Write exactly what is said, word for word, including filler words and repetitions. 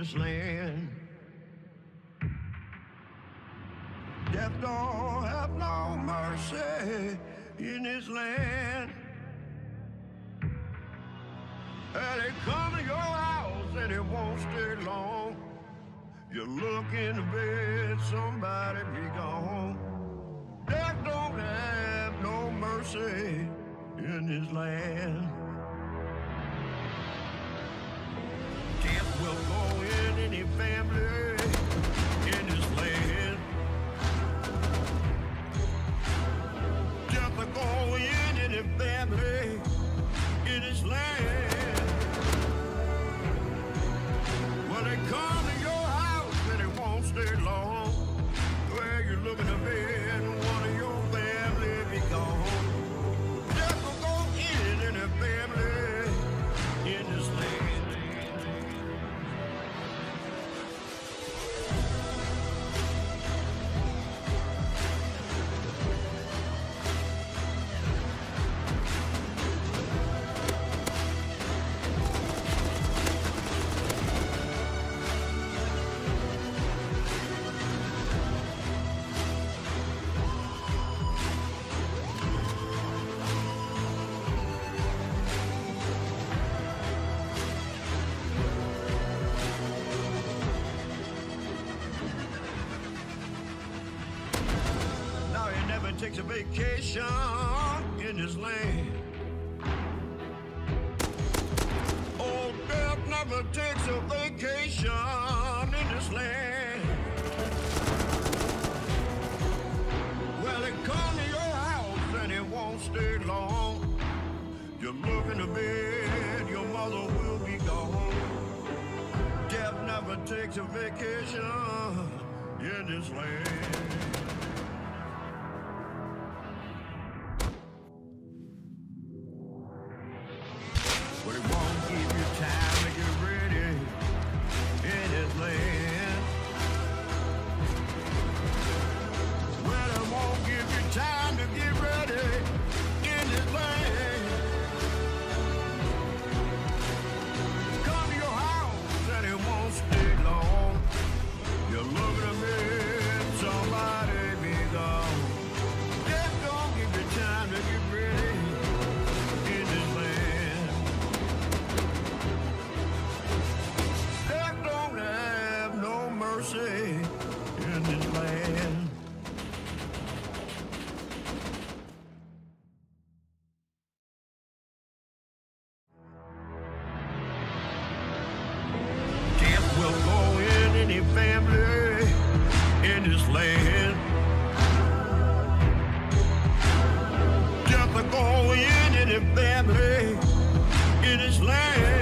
this land. Death don't have no mercy in this land. And they come to your house and it won't stay long. You look in the bed, somebody be gone. Death don't have no mercy in this land. Death will go in any family in this land. Death will go in any family in this land. When they come to your house and it won't stay long, where you look in the bed and one of your family be gone. Death will go in any family in this land. Takes a vacation in this land. Oh, death never takes a vacation in this land. Well, it come to your house and it won't stay long. You look in the bed, your mother will be gone. Death never takes a vacation in this land. Go in any family in this land.